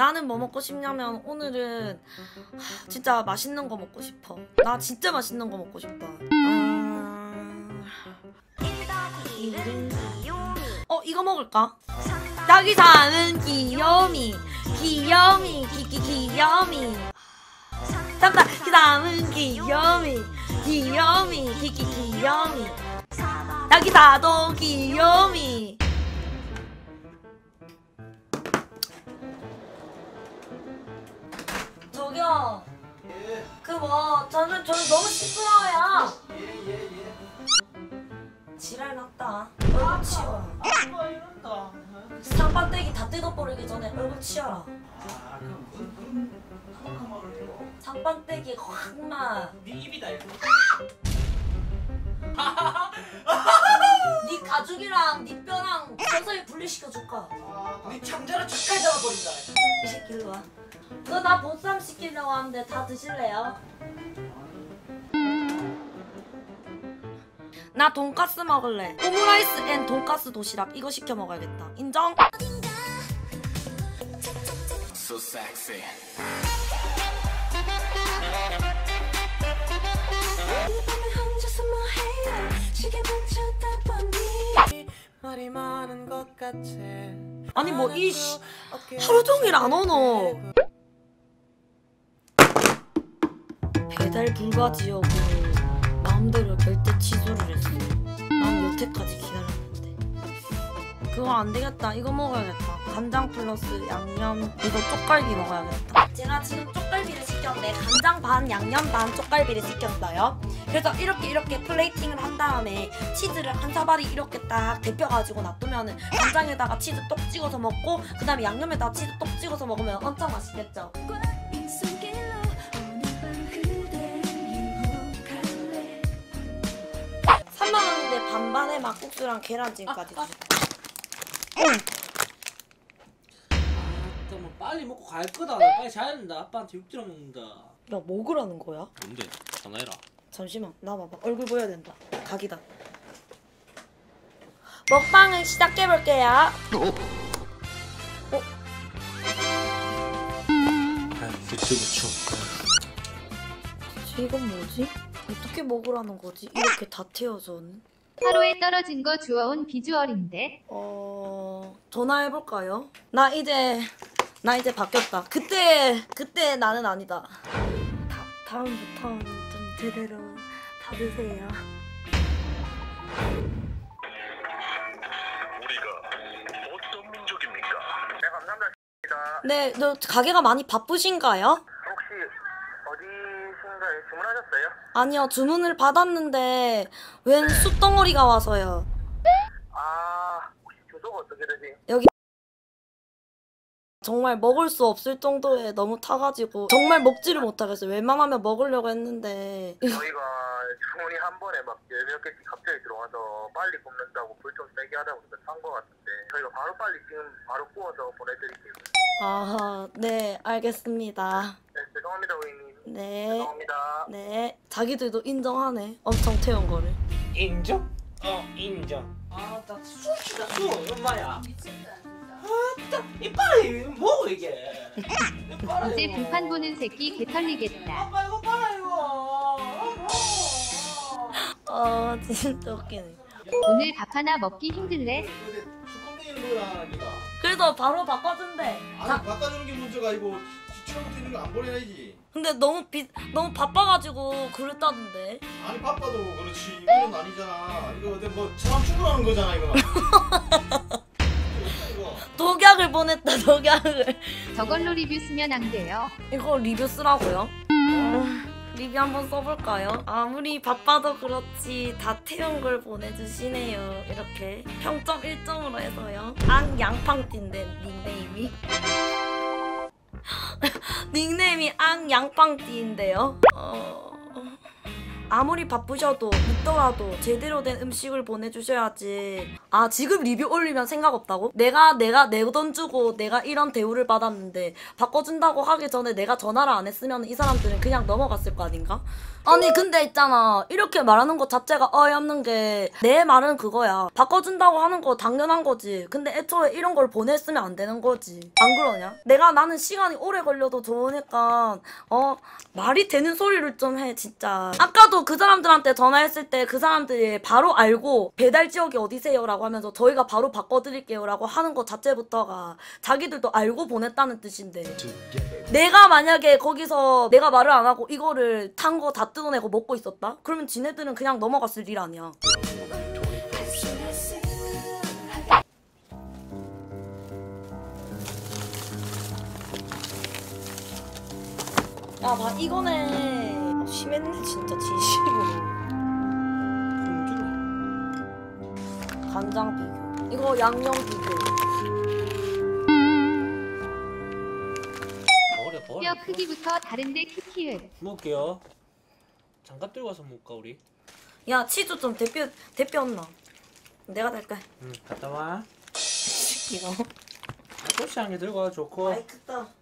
나는 뭐 먹고 싶냐면 오늘은 진짜 맛있는 거 먹고 싶어. 나 진짜 맛있는 거 먹고 싶다. 이거 먹을까? 여기 사는 귀요미. 잠깐, 그 다음은 귀요미. 여기 다도 귀요미. 저기요. 예. 그 뭐, 저는 너무 시끄러워요. 예. 지랄 났다. 얼굴 치워라. 아빠 이런다. 산반대기 다 뜯어버리기 전에 얼굴 치워라. 아, 그럼 문 흘리고. 산반대기 확만. 네 입이다 이거. 네 가죽이랑 네 뼈랑 서서히 분리시켜줄까? 네 창자로 착할 잡아버린다. 이 새끼 일로 와. 너 나 보쌈 시키려고 하는데 다 드실래요? 나 돈까스 먹을래. 오므라이스 앤 돈까스 도시락 이거 시켜 먹어야겠다. 인정? So sexy. 아니 뭐 이씨 하루 종일 안 오노. 배달 불가 지역으로 마음대로 결제 취소를 했어. 난 여태까지 기다렸는데. 그거 안 되겠다. 이거 먹어야겠다. 간장 플러스 양념 이거 쪽갈비 먹어야겠다. 제가 지금 쪽갈비를 시켰는데 간장 반, 양념 반 쪽갈비를 시켰어요. 그래서 이렇게 플레이팅을 한 다음에 치즈를 한 사발이 이렇게 딱 데펴가지고 놔두면은 간장에다가 치즈 똑 찍어서 먹고 그 다음에 양념에다가 치즈 똑 찍어서 먹으면 엄청 맛있겠죠. 반반에 막국수랑 계란찜까지. 잠깐만 빨리 먹고 갈 거다. 나 빨리 자야 된다. 아빠한테 육질러 먹는다. 야 먹으라는 거야? 뭔데? 전화해라. 잠시만 나 봐봐. 얼굴 보여야 된다. 각이다. 먹방을 시작해볼게요. 어? 대체 이건 뭐지? 어떻게 먹으라는 거지? 이렇게 다 태워서는? 하루에 떨어진 거 주워온 비주얼인데. 전화해볼까요? 나 이제 바뀌었다. 그때 나는 아니다. 다음부터는 좀 제대로 받으세요. 우리가 어떤 민족입니까? 네, 감사합니다. 네, 너 가게가 많이 바쁘신가요? 혹시 어디신가요? 주문하셨어요? 아니요, 주문을 받았는데 웬 숯덩어리가 와서요. 아, 혹시 주소가 어떻게 되지? 여기 정말 먹을 수 없을 정도에 너무 타가지고 정말 먹지를 못하겠어요. 웬만하면 먹으려고 했는데 저희가 주문이 한 번에 막 몇 개씩 갑자기 들어와서 빨리 굽는다고 불 좀 세게 하다고 해서 산 거 같은데 저희가 바로 빨리 지금 바로 구워서 보내드릴게요. 아, 네, 알겠습니다. 네, 죄송합니다, 고객님. 네. 죄송합니다. 네. 자기들도 인정하네. 엄청 태운 거를. 인정? 인정. 아, 나 술이다, 술. 엄마야. 미친다. 아따, 이빨이 뭐 이게. 어제 불판 보는 새끼 개털리겠다. 아빠 이거 봐라 이거. 진짜 웃기네. 오늘 밥 하나 먹기 힘들래? 그래도 바로 바꿔준대. 아니, 바꿔주는 게 문제가 아니고 처음부터 있는 거 안 버려야지. 근데 너무 바빠가지고 그랬다던데. 아니 바빠도 그렇지 이건 아니잖아. 이거 뭐 사람 충분한 거잖아 이거. 독약을 보냈다 독약을. 저걸로 리뷰 쓰면 안 돼요. 이거 리뷰 쓰라고요? 리뷰 한번 써볼까요? 아무리 바빠도 그렇지 다 태운 걸 보내주시네요. 이렇게 평점 1점으로 해서요. 안 양팡띠인데 닉네임이. 닉네임이 앙 양팡띠인데요. 아무리 바쁘셔도 늦더라도 제대로 된 음식을 보내주셔야지. 아, 지금 리뷰 올리면 생각 없다고? 내가 내 돈 주고 내가 이런 대우를 받았는데 바꿔준다고 하기 전에 내가 전화를 안 했으면 이 사람들은 그냥 넘어갔을 거 아닌가? 아니 근데 있잖아, 이렇게 말하는 것 자체가 어이없는 게, 내 말은 그거야. 바꿔준다고 하는 거 당연한 거지. 근데 애초에 이런 걸 보냈으면 안 되는 거지. 안 그러냐? 나는 시간이 오래 걸려도 좋으니까 말이 되는 소리를 좀 해 진짜. 아까도 그 사람들한테 전화했을 때 그 사람들이 바로 알고 배달 지역이 어디세요? 라고 하면서 저희가 바로 바꿔드릴게요 라고 하는 것 자체부터가 자기들도 알고 보냈다는 뜻인데, 내가 만약에 거기서 내가 말을 안 하고 이거를 탄 거 다 뜯어내고 먹고 있었다? 그러면 지네들은 그냥 넘어갔을 일 아니야. 야, 봐, 이거네. 아, 심했네 진짜 진심으로. 간장 비교, 이거 양념 비교. 뼈 크기부터 다른데 키키을 먹을게요. 장갑 들고 와서 먹을까 우리? 야, 치즈 좀 데뼈었나? 내가 될까? 응, 갔다 와. 이거. 고추 한 개 들고 와, 좋고. 아이, 크다.